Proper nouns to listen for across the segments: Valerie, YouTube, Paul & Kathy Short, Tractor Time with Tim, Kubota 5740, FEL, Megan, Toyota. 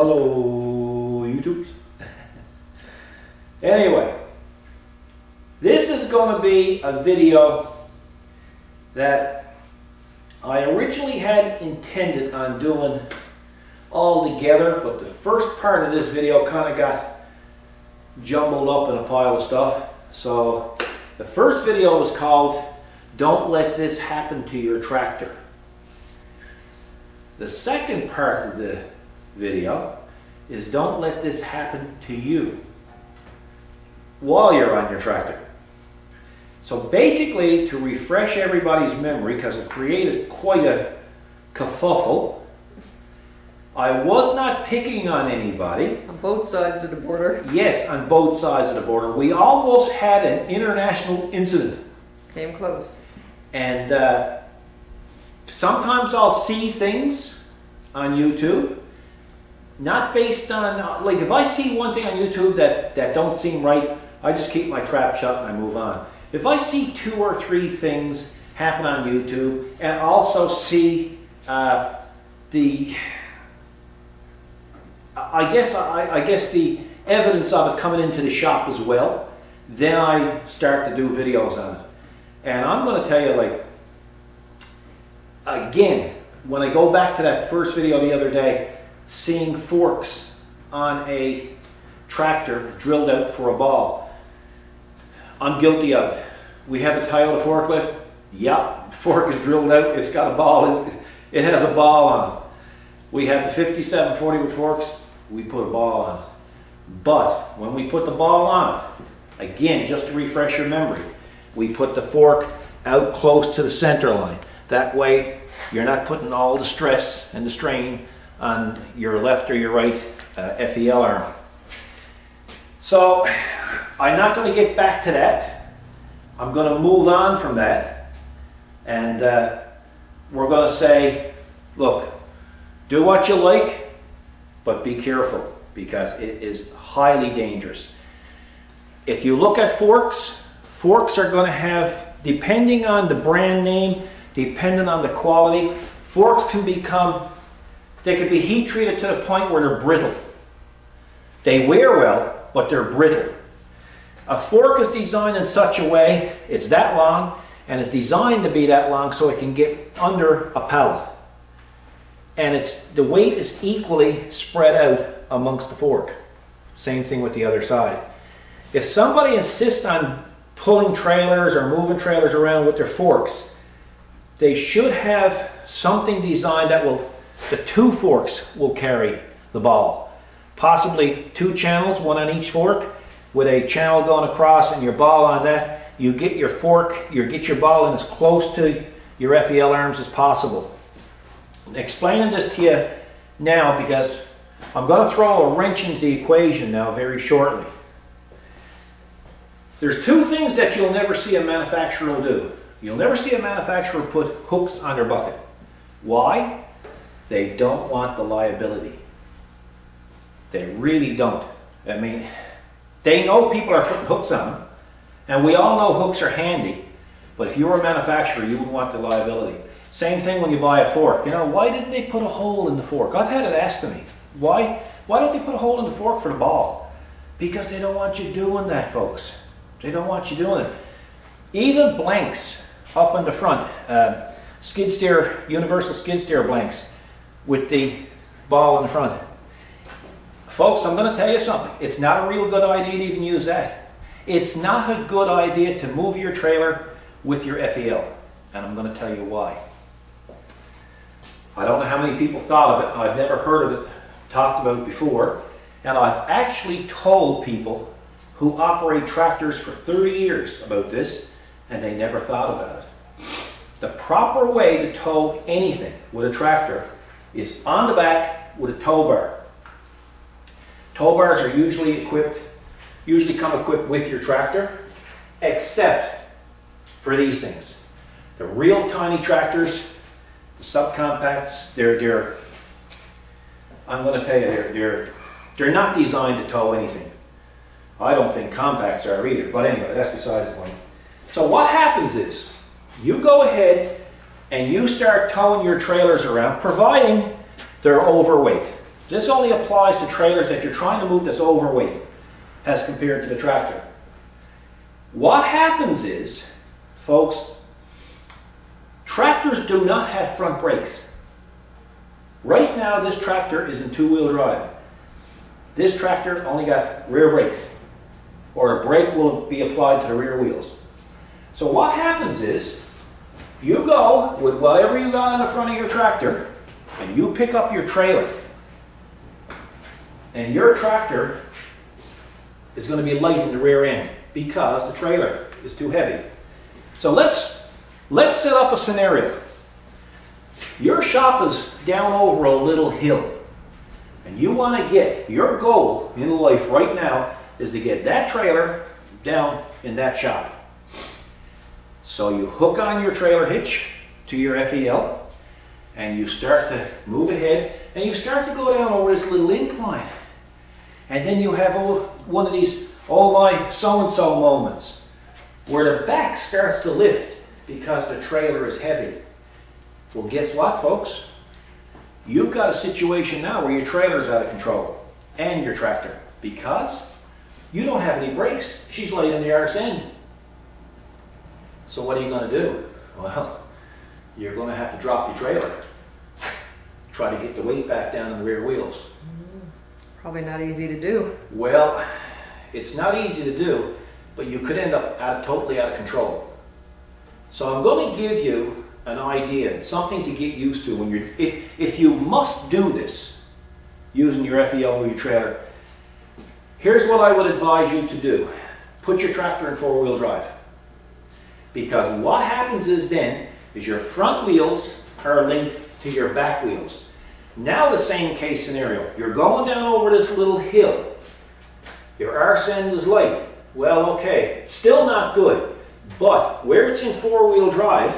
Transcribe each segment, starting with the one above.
Hello, YouTubes. Anyway, this is going to be a video that I originally had intended on doing all together, but the first part of this video kind of got jumbled up in a pile of stuff. So the first video was called "Don't Let This Happen to Your Tractor." The second part of the video is "Don't Let This Happen to You While You're on Your Tractor." So basically, to refresh everybody's memory, because it created quite a kerfuffle, I was not picking on anybody. On both sides of the border? Yes, on both sides of the border. We almost had an international incident. Came close. And sometimes I'll see things on YouTube, not based on, like, if I see one thing on YouTube that don't seem right, I just keep my trap shut and I move on. If I see two or three things happen on YouTube, and also see I guess the evidence of it coming into the shop as well, then I start to do videos on it. And I'm going to tell you, like, again, when I go back to that first video the other day, seeing forks on a tractor drilled out for a ball, I'm guilty of it. We have a Toyota forklift. Yep, the fork is drilled out. It's got a ball. It has a ball on it. We have the 5740 with forks. We put a ball on it. But when we put the ball on it, again, just to refresh your memory, we put the fork out close to the center line. That way, you're not putting all the stress and the strain on your left or your right FEL arm. So, I'm not going to get back to that. I'm going to move on from that. And we're going to say, look, do what you like, but be careful, because it is highly dangerous. If you look at forks, forks are going to have, depending on the brand name, depending on the quality, forks can become, they can be heat treated to the point where they're brittle. They wear well, but they're brittle. A fork is designed in such a way, it's that long, and it's designed to be that long so it can get under a pallet. And it's, the weight is equally spread out amongst the fork. Same thing with the other side. If somebody insists on pulling trailers or moving trailers around with their forks, they should have something designed that will, the two forks will carry the ball. Possibly two channels, one on each fork, with a channel going across and your ball on that. You get your fork, you get your ball in as close to your FEL arms as possible. Explaining this to you now, because I'm going to throw a wrench into the equation now very shortly. There's two things that you'll never see a manufacturer do. You'll never see a manufacturer put hooks on their bucket. Why? They don't want the liability. They really don't. I mean, they know people are putting hooks on them, and we all know hooks are handy, but if you were a manufacturer, you wouldn't want the liability. Same thing when you buy a fork. You know, why didn't they put a hole in the fork? I've had it asked to me. Why don't they put a hole in the fork for the ball? Because they don't want you doing that, folks. They don't want you doing it. Even blanks up in the front, skid steer, universal skid steer blanks with the ball in the front. Folks, I'm going to tell you something. It's not a real good idea to even use that. It's not a good idea to move your trailer with your FEL. And I'm going to tell you why. I don't know how many people thought of it. I've never heard of it talked about before. And I've actually told people who operate tractors for 30 years about this, and they never thought about it. The proper way to tow anything with a tractor is on the back with a tow bar. Tow bars are usually come equipped with your tractor, except for these things. The real tiny tractors, the subcompacts, I'm going to tell you, they're not designed to tow anything. I don't think compacts are either, but anyway, that's besides the point. So what happens is, you go ahead and you start towing your trailers around, providing they're overweight. This only applies to trailers that you're trying to move that's overweight as compared to the tractor. What happens is, folks, tractors do not have front brakes. Right now this tractor is in two-wheel drive. This tractor only got rear brakes, or a brake will be applied to the rear wheels. So what happens is, you go with whatever you got on the front of your tractor, and you pick up your trailer, and your tractor is going to be light in the rear end because the trailer is too heavy. So let's set up a scenario. Your shop is down over a little hill, and you want to get, your goal in life right now is to get that trailer down in that shop. So you hook on your trailer hitch to your FEL, and you start to move ahead, and you start to go down over this little incline. And then you have one of these, oh my, so-and-so moments, where the back starts to lift because the trailer is heavy. Well, guess what, folks? You've got a situation now where your trailer's out of control, and your tractor, because you don't have any brakes. She's laying in the arse end. So what are you going to do? Well, you're going to have to drop your trailer. Try to get the weight back down in the rear wheels. Probably not easy to do. Well, it's not easy to do, but you could end up totally out of control. So I'm going to give you an idea, something to get used to when you're, if you must do this, using your FEL or your trailer, here's what I would advise you to do. Put your tractor in four-wheel drive. Because what happens is then, is your front wheels are linked to your back wheels. Now the same case scenario. You're going down over this little hill. Your arse end is light. Well, okay, still not good. But where it's in four-wheel drive,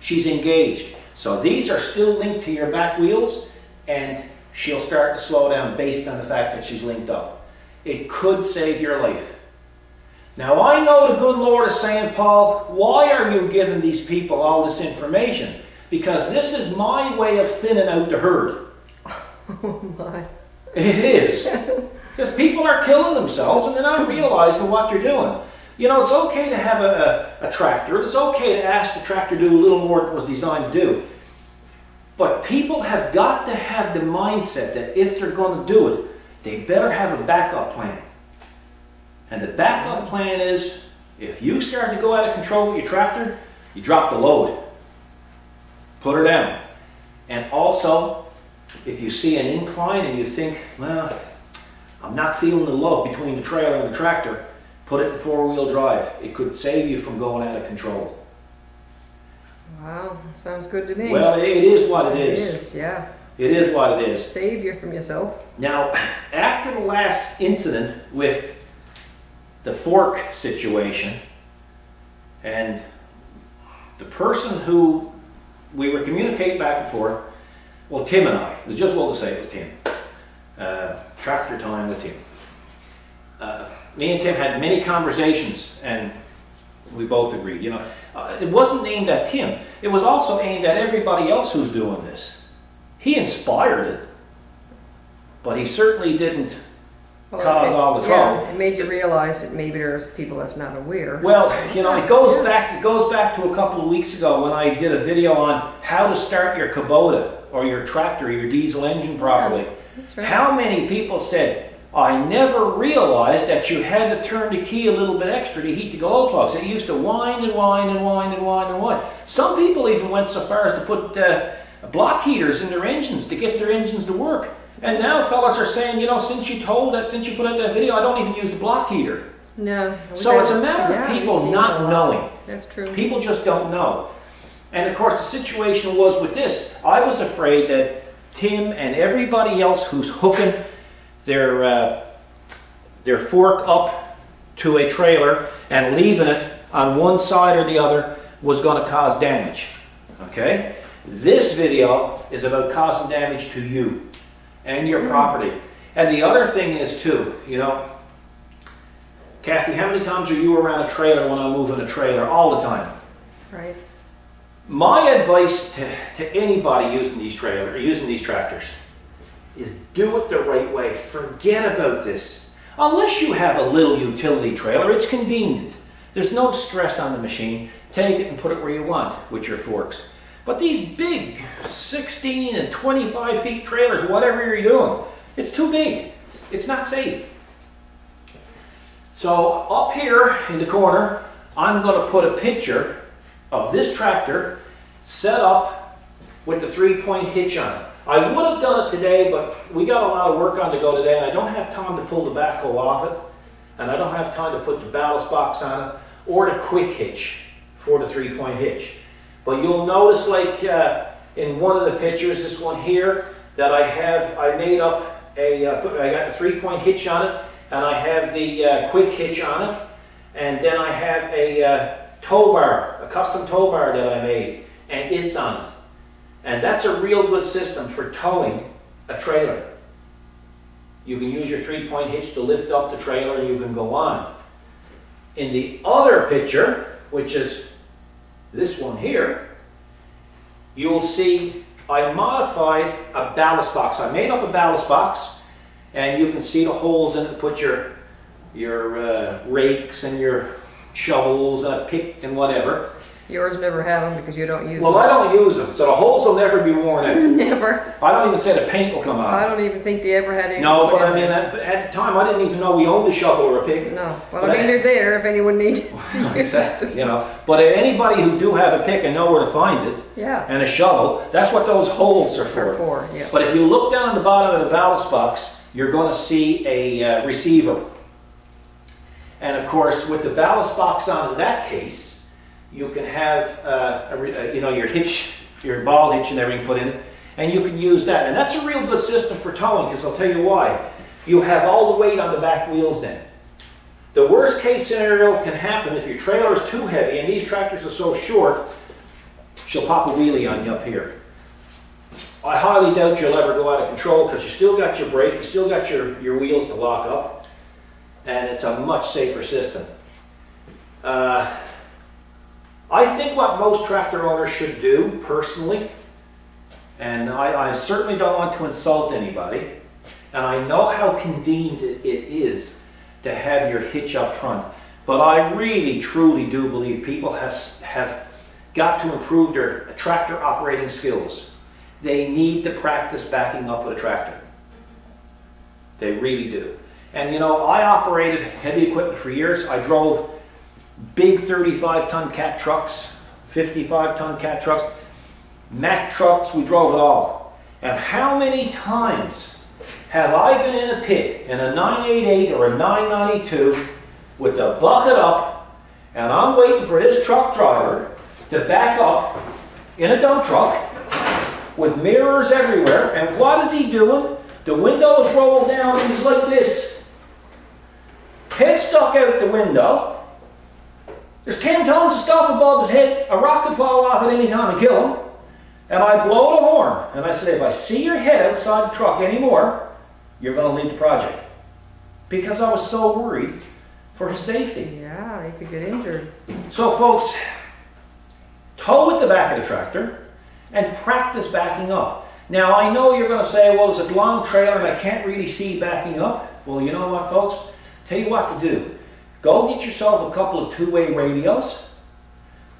she's engaged. So these are still linked to your back wheels, and she'll start to slow down based on the fact that she's linked up. It could save your life. Now I know the good Lord is saying, Paul, why are you giving these people all this information? Because this is my way of thinning out the herd. Oh my. It is. Because people are killing themselves and they're not realizing what they're doing. You know, it's okay to have a tractor. It's okay to ask the tractor to do a little more than it was designed to do. But people have got to have the mindset that if they're going to do it, they better have a backup plan. And the backup plan is, if you start to go out of control with your tractor, you drop the load. Put her down. And also, if you see an incline and you think, well, I'm not feeling the love between the trailer and the tractor, put it in four-wheel drive. It could save you from going out of control. Wow, sounds good to me. Well, it is what it is. It is, yeah. It is what it is. Save you from yourself. Now, after the last incident with the fork situation, and the person who we were communicating back and forth, well, Tim and I, it was just well to say it was Tim, Tractor Time with Tim. Me and Tim had many conversations, and we both agreed, you know, it wasn't aimed at Tim, it was also aimed at everybody else who's doing this. He inspired it, but he certainly didn't cause all the trouble. Yeah, it made you realize that maybe there's people that's not aware. Well, you know, it goes back to a couple of weeks ago when I did a video on how to start your Kubota or your tractor, or your diesel engine properly. Yeah, that's right. How many people said, I never realized that you had to turn the key a little bit extra to heat the glow plugs. It used to whine and whine and whine and whine and whine. Some people even went so far as to put block heaters in their engines to get their engines to work. And now fellas are saying, you know, since you put out that video, I don't even use the block heater. No. So it's a matter of people not knowing. That's true. People just don't know. And of course the situation was with this. I was afraid that Tim and everybody else who's hooking their fork up to a trailer and leaving it on one side or the other was going to cause damage. Okay? This video is about causing damage to you and your property. And the other thing is too, you know, Kathy, how many times are you around a trailer when I'm moving a trailer? All the time. Right. My advice to anybody using these trailers, using these tractors, is do it the right way. Forget about this. Unless you have a little utility trailer, it's convenient. There's no stress on the machine. Take it and put it where you want with your forks. But these big 16 and 25 feet trailers, whatever you're doing, it's too big. It's not safe. So up here in the corner, I'm going to put a picture of this tractor set up with the 3-point hitch on it. I would have done it today, but we got a lot of work on to go today, and I don't have time to pull the backhoe off it, and I don't have time to put the ballast box on it, or the quick hitch for the 3-point hitch. But you'll notice, like in one of the pictures, this one here, that I made up a, I got the 3-point hitch on it, and I have the quick hitch on it, and then I have a tow bar, a custom tow bar that I made, and it's on it. And that's a real good system for towing a trailer. You can use your 3-point hitch to lift up the trailer and you can go on. In the other picture, which is this one here, you will see I modified a ballast box. I made up a ballast box, and you can see the holes in it to put your rakes and your shovels and a pick and whatever. Yours never have them because you don't use them. Well, I don't use them, so the holes will never be worn out. Never. I don't even say the paint will come out. I don't even think they ever had any. No, but I mean, at the time, I didn't even know we owned a shovel or a pick. No. Well, I mean, they're there if anyone needs to use them. You know, but anybody who do have a pick and know where to find it, yeah, and a shovel, that's what those holes are for. Yeah. But if you look down at the bottom of the ballast box, you're going to see a receiver. And of course, with the ballast box on in that case, you can have your hitch, your ball hitch and everything put in, and you can use that. And that's a real good system for towing, because I'll tell you why. You have all the weight on the back wheels then. The worst case scenario can happen if your trailer is too heavy, and these tractors are so short, she'll pop a wheelie on you up here. I highly doubt you'll ever go out of control, because you still got your brake, you still got your wheels to lock up, and it's a much safer system. I think what most tractor owners should do, personally, and I certainly don't want to insult anybody, and I know how convenient it is to have your hitch up front, but I really, truly do believe people have got to improve their tractor operating skills. They need to practice backing up with a tractor. They really do. And you know, I operated heavy equipment for years. I drove big 35-ton cat trucks, 55-ton cat trucks, Mack trucks, we drove it all. And how many times have I been in a pit in a 988 or a 992 with the bucket up, and I'm waiting for this truck driver to back up in a dump truck with mirrors everywhere, and what is he doing? The windows roll down and he's like this. Head stuck out the window. There's 10 tons of stuff above his head. A rock could fall off at any time and kill him. And I blow the horn. And I said, if I see your head outside the truck anymore, you're going to leave the project. Because I was so worried for his safety. Yeah, he could get injured. So folks, tow with the back of the tractor and practice backing up. Now, I know you're going to say, well, it's a long trailer and I can't really see backing up. Well, you know what, folks? Tell you what to do. Go get yourself a couple of two-way radios.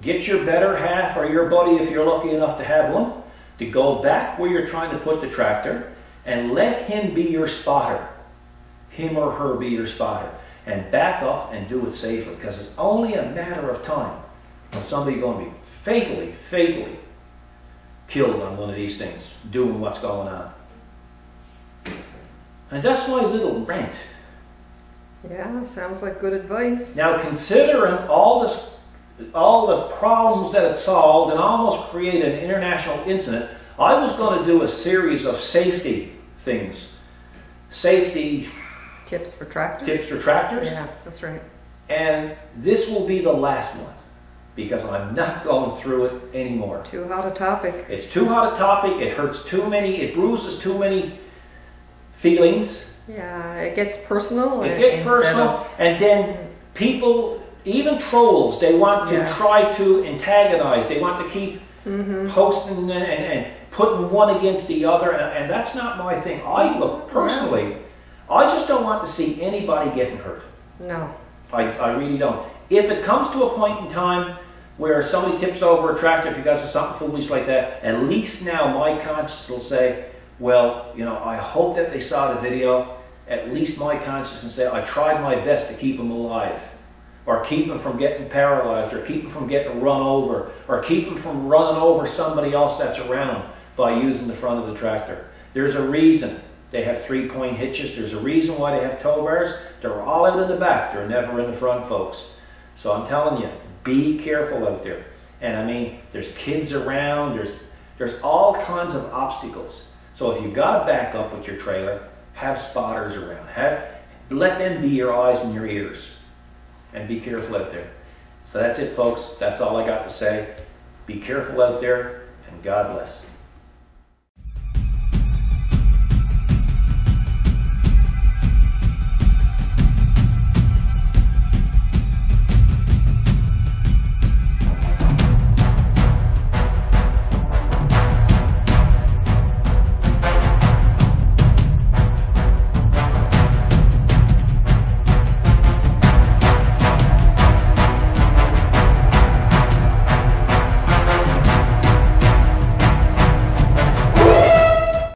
Get your better half or your buddy, if you're lucky enough to have one, to go back where you're trying to put the tractor and let him be your spotter. Him or her be your spotter. And back up and do it safely, because it's only a matter of time when somebody's going to be fatally, fatally killed on one of these things, doing what's going on. And that's my little rant. Yeah, sounds like good advice. Now, considering all the problems that it solved and almost created an international incident, I was going to do a series of safety things. Safety tips for tractors. Tips for tractors. Yeah, that's right. And this will be the last one, because I'm not going through it anymore. Too hot a topic. It's too hot a topic. It hurts too many. It bruises too many feelings. Yeah, it gets personal. It gets personal, and then people, even trolls, they want to try to antagonize. They want to keep mm-hmm. posting and putting one against the other, and that's not my thing. I look personally, I just don't want to see anybody getting hurt. No. I really don't. If it comes to a point in time where somebody tips over a tractor because of something foolish like that, at least now my conscience will say, well, you know, I hope that they saw the video. At least my conscience can say, I tried my best to keep them alive, or keep them from getting paralyzed, or keep them from getting run over, or keep them from running over somebody else that's around by using the front of the tractor. There's a reason they have three-point hitches. There's a reason why they have tow bars. They're all out in the back. They're never in the front, folks. So I'm telling you, be careful out there. And I mean, there's kids around. There's all kinds of obstacles. So if you've got to back up with your trailer, have spotters around. Let them be your eyes and your ears. And be careful out there. So that's it, folks. That's all I got to say. Be careful out there, and God bless.